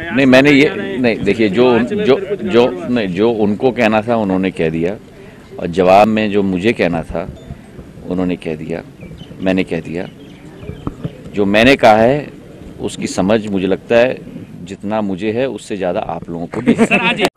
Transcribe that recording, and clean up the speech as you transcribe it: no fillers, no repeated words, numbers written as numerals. नहीं मैंने ये नहीं, देखिए जो जो जो नहीं जो उनको कहना था उन्होंने कह दिया, और जवाब में जो मुझे कहना था उन्होंने कह दिया, मैंने कह दिया। जो मैंने कहा है उसकी समझ मुझे लगता है जितना मुझे है उससे ज़्यादा आप लोगों को भी